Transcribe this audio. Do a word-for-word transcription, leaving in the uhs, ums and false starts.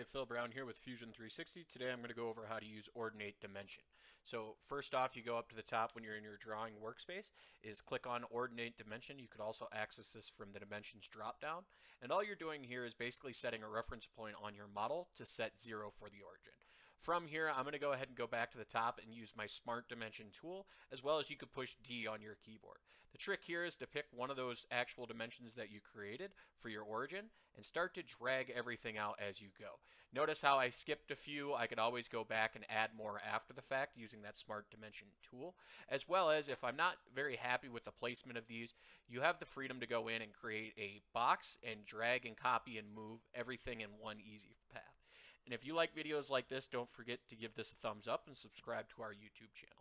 Hey, Phil Brown here with Fusion three sixty. Today I'm going to go over how to use Ordinate Dimension. So first off, you go up to the top when you're in your drawing workspace, is click on Ordinate Dimension. You could also access this from the Dimensions dropdown. And all you're doing here is basically setting a reference point on your model to set zero for the origin. From here, I'm going to go ahead and go back to the top and use my Smart Dimension tool, as well as you could push D on your keyboard. The trick here is to pick one of those actual dimensions that you created for your origin and start to drag everything out as you go. Notice how I skipped a few. I could always go back and add more after the fact using that Smart Dimension tool, as well as if I'm not very happy with the placement of these, you have the freedom to go in and create a box and drag and copy and move everything in one easy path. And if you like videos like this, don't forget to give this a thumbs up and subscribe to our YouTube channel.